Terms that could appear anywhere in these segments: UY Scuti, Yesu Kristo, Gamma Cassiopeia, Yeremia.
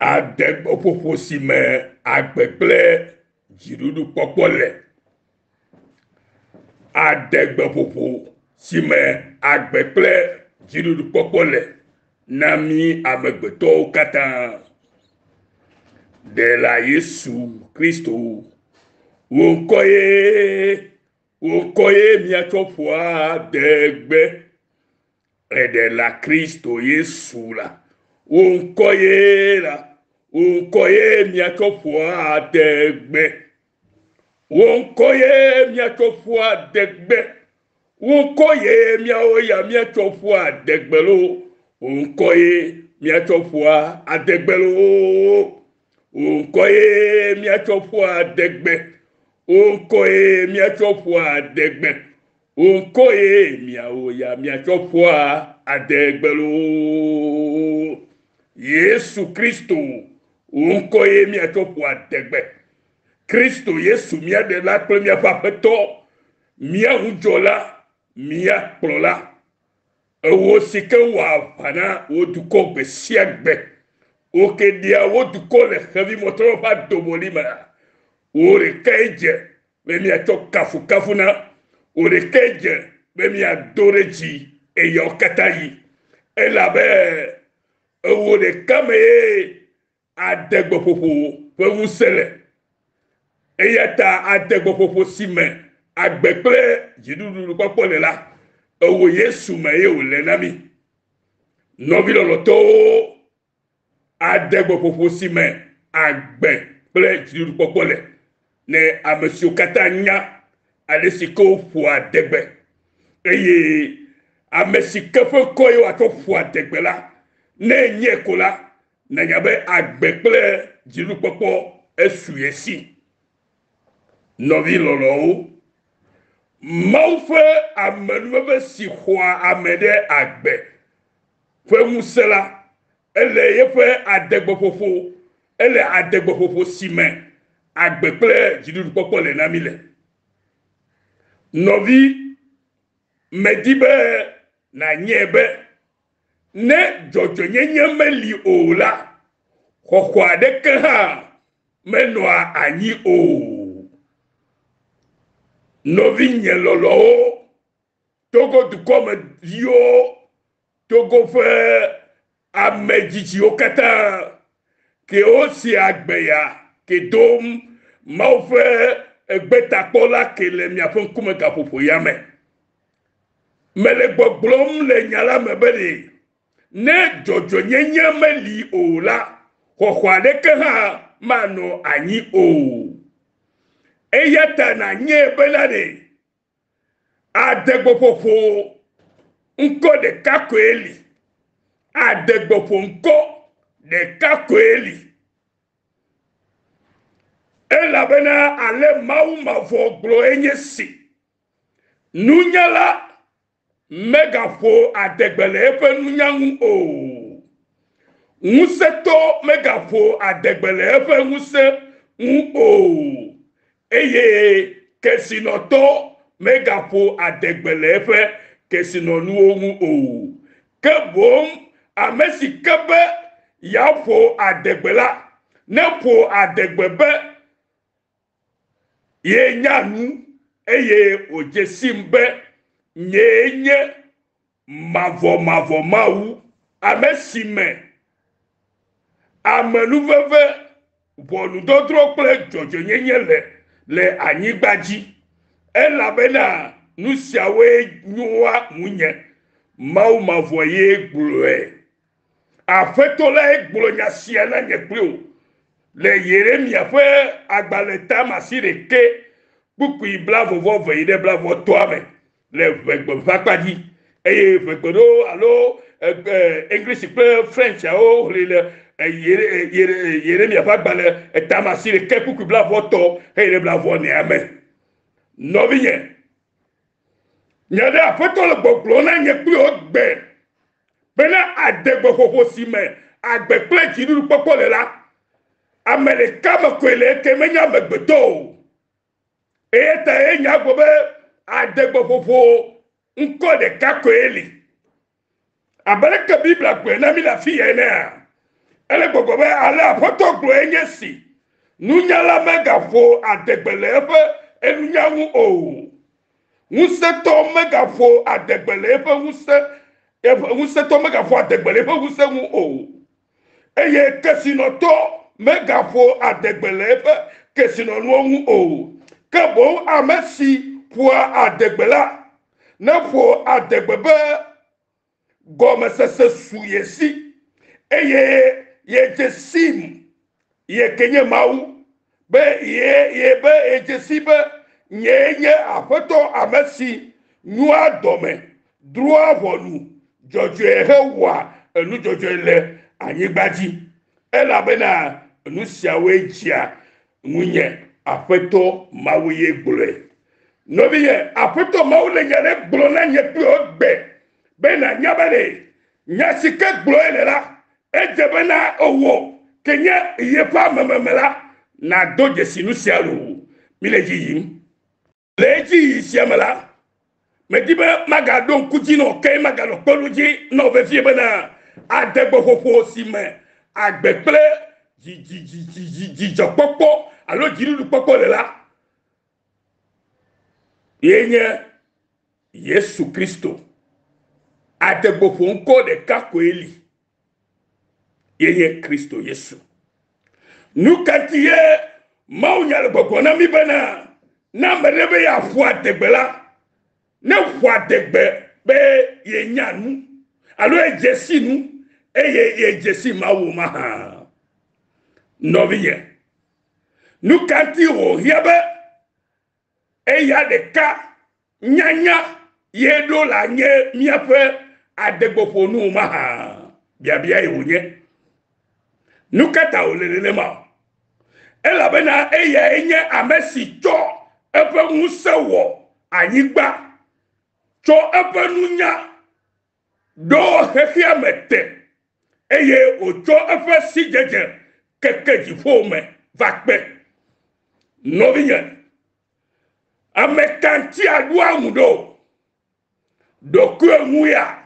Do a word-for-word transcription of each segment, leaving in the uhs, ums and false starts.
adebo poposime agbegble jirudu popole adebo poposime agbegble jirudu popole nami amegbeto kata de la Yesu Kristo wokoye wokoye miatopwa degbe et de la Kristo Yesu la on koye la, on koye miatopwa degbe, on koye miatopwa degbe, on koye miaoya miatopwa degbelo, on koye miatopwa adegbelo, on koye miatopwa degbe, on koye miatopwa degbe, on koye miaoya miatopwa adegbelo. Yesu Kristo unkoye miatopwa degbe. Kristo Yesu mia de la première papeto mia ujola mia plola. Ewo sike wa pana wo duko be siagbe. Oke dia wo duko le hevi motro pa dobolima. Ore keje be miatop kafu kafuna. Ore keje be miadoreji e yokatayi. Elabe Ewo de kameye adegbo popo pewu sele. Eyata adegbo popo sime agbekle jidudu popole la. Ewo Yesu meye ole nami. Nobilo loto adegbo popo sime agbekle jidudu popole. Ne a monsieur Katanya alesiko fo adegbe. Eye a monsieur Kefo koyo atofo adegbe la. Ne nyekola na nyabe agbekple jiru popo esuyesi novi lolo maufe amenwebe si kwa amede agbe fe musela ele yefe adegbo popo ele adegbo popo simen agbekple jiru popo le namile novi medibe na nyebe ne jojo nyenye meli o la kokwa de ka menwa anyi o novinye lolo togo du comme yo togo fe amejiji okata ke o si agbeya ke dom ma fe egbeta pola ke le mi afun kuma ka popo ya me mele gbogbrom le nyala mebele ne jojo nyenye meli o la kokwa de ka mano anyi o eyata na nye belade adegbo popo nko de kakoeli adegbo popo nko de kakoeli ela bena ale mauma voglo enyesi nunyala megafo adegbele efe nunyangu o nguse to megafo adegbele efe nguse ng o eye kesino to megafo adegbele efe kesino nu ongu o kebom amesi kebe yafo adegbela nepo adegbebe ye nyanu eye ojesimbe Nye mavo mavo mau amesime amenuveve bonu dodro ple jojo nyenye le le anyigbaji elabena nusiawe nyua munye mau mavoye gbloe afetola gblo nyasiana nyeplo le Yeremia fe agbaleta masireke buku ibla vovo veide blavo toame le vegbo fakadi eye vegbo allo english play french o le yere yere yere mi afagbale etamasi le kepuku blavoto eye blavo ni ame noviye nyada afoto le gbogbo na nye pe ogbe bena adegbo popo sime agbe pleji nuru popo le la amele kamako ele kemenya megbeto eta enya gbo be adegbo popo nko de kakoeli abere ka bibla gbe na mi la fi ene ele bogobe ale apotoklo enyesi nunyala megafo adegbelefe enunyawu o wuse to megafo adegbelefe wuse wuse to megafo adegbelefe wuse wu o eye kesino to megafo adegbelefe kesino nuwu o kebo amesi poa adegbela nefo adegbebe gome sese suyesi eye ye jesim ye kenye mau be ye ye be ye jesibe nye nye afoto amesi nua dome droa vonu jojo hewa enu jojo le anyigbaji ela bena enu siawe jia munye afoto mawo ye gbole no biye afoto mawo le nyare gbolo na nye pe ogbe be na nyabere nyasike gbolo ele la Ejebena owo kenya yepa mamamela na doje sinu sialu mileji yin leji siamela mediba magado kujino ke magalo poluji no be fie bana adegbo fofo sime agbeple jijijiji jopopo alo jiru popo lela yenye Yesu Kristo adegbo fo nko de kakoeli Yeye Kristo Yesu. Nukatiye maunya leboko na mibana na merebe ya fwa tegbela. Ne fwa tegbe be yenyanu. Alo ejesi nu eye ejesi mawo maha. Noviye. Nukati ohiabe eya deka nyanya yedo la nye miafe adegboponu maha. Bia bia yunye. Nukata olelelema. Ela bena eya enye amesi cho epe musewo anyigba. Cho epe nunya do hefia mete. Eye ocho epe si jeje keke jifome vakpe. Novinyen. Amekanti adua mudo. Dokwe muya.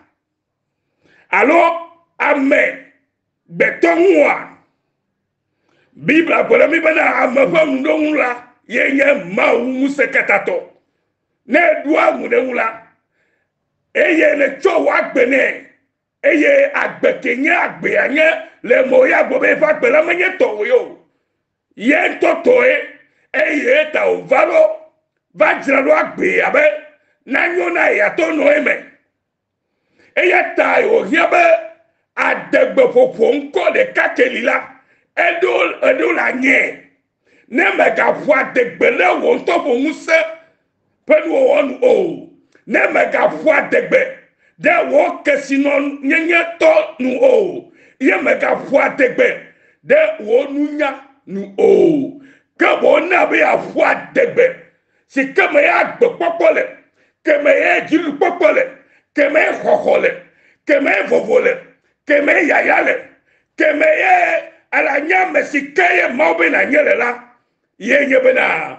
Alo ame betonwa. Bibla pour la mibana amafa mdongula yenye mawu sekatato ne doa mdongula eye ne cho wagbene eye agbekenya agbeyanye le moya gobe fagbela menye toyo yen totoe eye ta ovalo vajra do agbe abe nanyona ya tono eme eye ta yo hiabe adegbe fofo nko de kakelila Edol edol anye ne mega fwa degbele won to bo nse pelu won o ne mega fwa degbe de wo kesinon nyenye to nu o ye mega fwa degbe de wo nunya nu o ke bo na be afwa degbe si ke me agbe popole ke me e jilu popole ke me khokhole ke me vovole ke me yayale ke me e ala nyame sikaye maube na nyele la yenye bena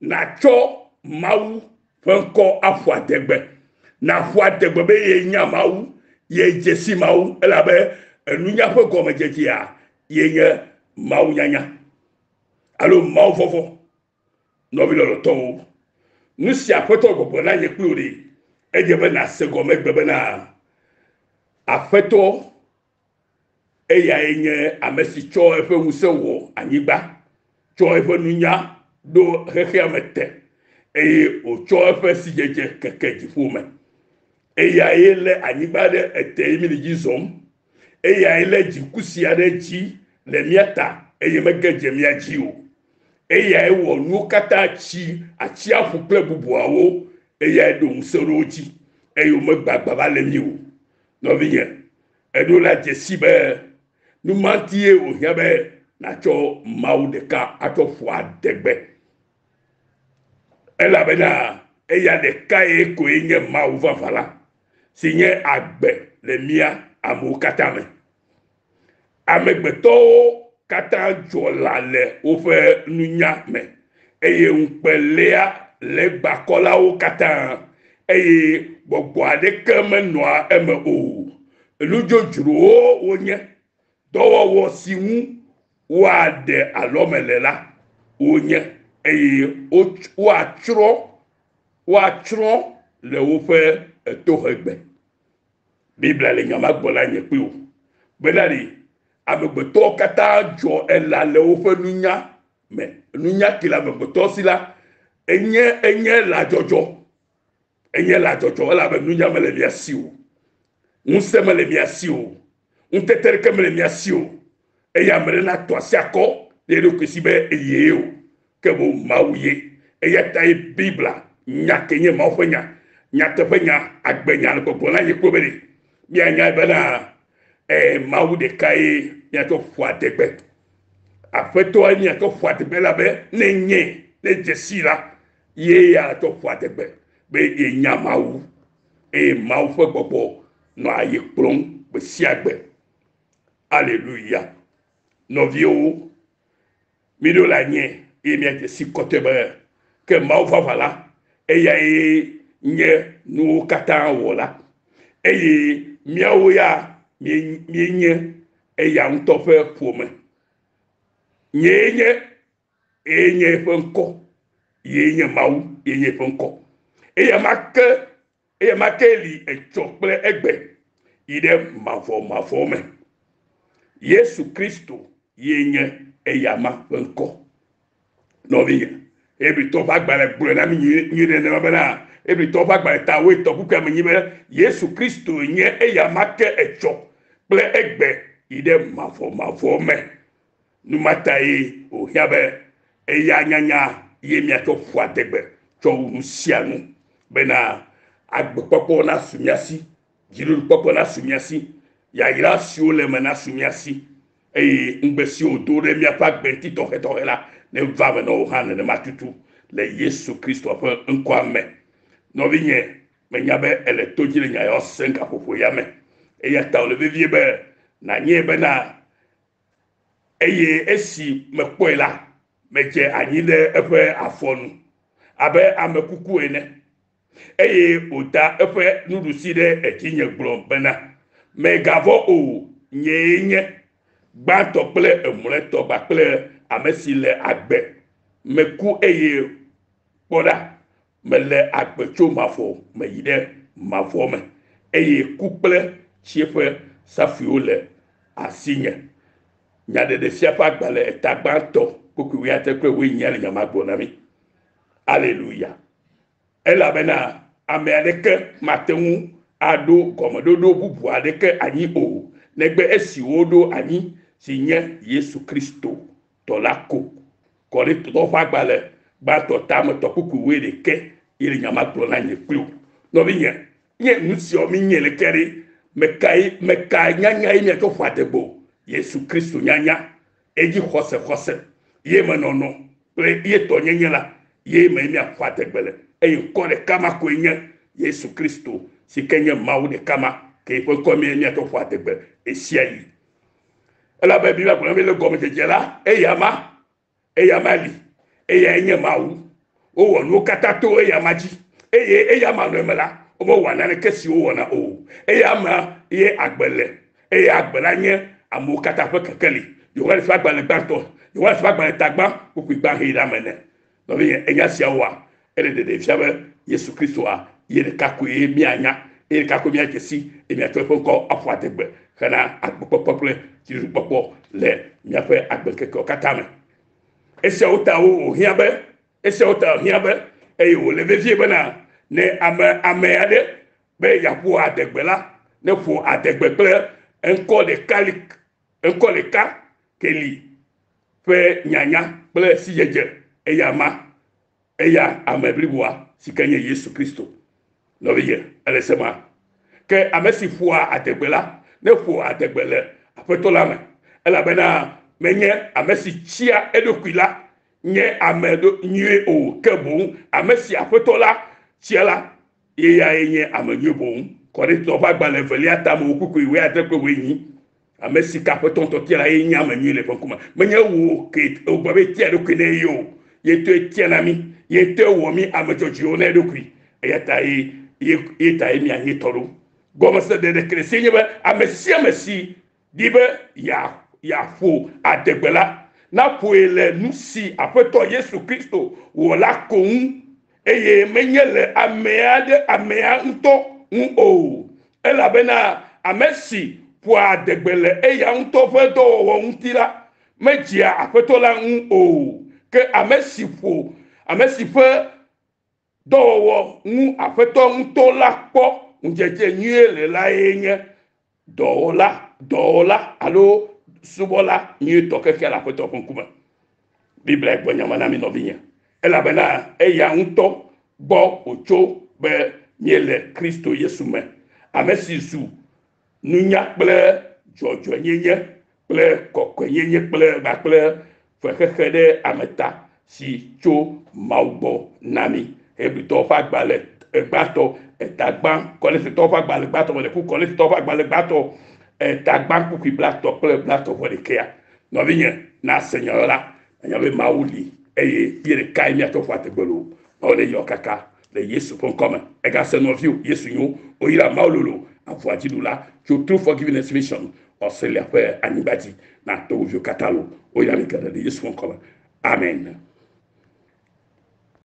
na cho mau fenko afwa degbe na afwa degbe be ye nyamau ye jesi mau ela be enunya fo gome jeje ya yenye mau nyanya alo mau fofo no bi lo to nu si apoto gogo na ye kuri eje bena se gome gbebe na afeto eya enye amesi cho efe musewo anyiba cho efe nunya do hekiamete eye o cho efe sijeje kekeji fume eya ele anyiba de ete mi ji zom eya ele jikusi ade ji le miata eye megeje miaji o eya ewo nu kata chi achi afu kle bubuawo eya do musoro ji eyo megbagba ba le mi o no biye edo la jesibe nous mentir au Yabé, Nacho Maudeka, à ton foie degbe. Elle a bena, et y a des cailles coïnés mauvafala. Signé Agbe, le mia à Moukatame. Amegbeto, Katanjolale, au fait Nunyame. Et un pelea, le bacola au Katan. Et boboade comme noir M O. L'oujou, ou n'y dowo wo siwu wa de alomelela onye eye o atro o atro le wo fe eto egbe bibla le nyama gbola nye pe o belari abegbeto kata jo ela le wo fe nunya me nunya kila begbeto sila enye enye la jojo enye la jojo la be nunya me le biasiu unsema le biasiu un tetere ke me le biasiu eya merena to siako le ro kisibe eyeo ke bo mawuye eya tai bibla nya kenye mawfanya nya tefanya agbenya le gbola nye pe bele bi anya bela eh mawude kai nya to fwa degbe afeto anya to fwa degbe la be nenye le jesira ye ya to fwa degbe be enya mawu e mawu fe gbogbo no aye plon be si agbe alleluia no vieux mido lanye e mi ate si kote be ke mawu fa fala e ya e nye no kata wola e miawo ya mi nye e ya nto fe pome nye nye e nye fe nko ye nye mawu ye nye fe nko e ya make e ya make li e chokple egbe ide mafo mafo me Yesu Kristo yenye e yama nko no vi e bi to ba gbara gboro na mi nyi ne na ba na e bi to ba gbara ta we to ku ka mi nyi be Yesu Kristo yenye e yama ke e chok ple egbe ide mafo mafo me nu matai o yabe e ya nyanya ye mi ato fwa degbe chou sianu bena agbopo na sumiasi jilu popo na sumiasi ya ira sio le mena sumiasi e ngbesi odore mi apak benti to reto la ne va mena o han ne matutu le Yesu Kristo afa nkwame no vinye menyabe ele tojile nya yo senka popo ya me e ya ta le vie be na nye bena eye esi mepoela meje anyile efe afonu abe amekuku ene eye ota efe nuruside ekinye gbrombena megavo o nyenye gba tople emure to gba ple amesile agbe meku eye poda mele agbe chomafo meyide mafome eye kuple chiefe safiole asinye nyade de siapa agbale tagbanto koku wi atekwe wi nyele nyamagbonami. Alléluia. Elle a bena ameleke matenu ado komododo bubu adeke ani o negbe esiodo ani sinye Yesu Kristo tolako kore to fa gbale ba to tam to kuku we deke ile nyama pro na nye klu no binye nye nsi o mi nye lekere mekai mekai nyanya ile to fa debo Yesu Kristo nyanya eji khose khose ye menono pre ye to nyanya la ye me mi afa tegbele e ko de kama ko nya Yesu Kristo si kenye mawu de kama ke ko komi ni to fa tegbele e si ayi ela be bi ba ko me le gomi je la e yama e yama li e ya enye mawu o wonu kata to e yama ji e ye e yama no mela o mo wa na le kesi o wona o e yama ye agbele e ya agbela nye amu kata fe kakeli yo wa fa agbele gbanto yo wa fa agbele tagba o ku gba he da mene. Donc, il y a siawa, elle est des fiables, Yesu Kristo, il y a des cacouilles, miana, et les cacouilles, il y a si, et bien, tu peux encore avoir des bœufs, Rana, à beaucoup de peuples, qui jouent beaucoup, les miafais, à beaucoup de catame. Et c'est au tao, rien bœuf, et c'est au tao, rien bœuf, et au levier bana, ne amè, amè, allez, mais il y a pour à des bella, ne pour à des bœufs, un corps de calique, un corps de cas, qu'elle fait, nyanya, bleu, si j'ai dit. Eya ma eya amebliwa si kenye Yesu Kristo no biye alesema ke amesi fua ategbela ne fua ategbele afeto la me ela bena menye amesi chia edokwila nye amedo nye o kebun amesi afeto la chia la eya enye amenyebun kore to fa gba leveli atamu okuku iwe atekwe yin amesi ka afeto to kia la enya amenye le fankuma menye wo ke ogbabe tia dokene yo yete tianami yete womi ametojione dokui eyatai eyatai mi anitoru gomo se de de kresinyeba amesi amesi dibe ya ya fo adegbela na poele nusi apeto Yesu Kristo wola kohun eye menyele ameade amea nto o ela bena amesi po adegbele eya nto fedo wo ntira mejia apeto la o ke amesi fo amesi fe do wo nu apeto nto la po njeje nyele la enye dola dola allo subola ni toke ke la poto konkuba bible e bonya mana mi no binya ela bana e ya unto bo ocho be miele Kristo Yesu me amesi su nunya ple jojo nyenye ple kokko nyenye ple ba ple fekede ameta si cho maubo nami e bi to fa gbale e gbato e tagban kole se to fa gbale gbato mo le ku kole se to fa gbale gbato et tagban pour qui blato ple blato volekea no vigne na seigneur la nyabe mauli eye pire kai mi ato fate bolo no le yokaka le Yesu pon comme e ga se no viu Yesu nyu o ila maululu afuati dula to true forgiveness mission or se le père anibati na to viu katalo o ila le kada de Yesu pon comme amen.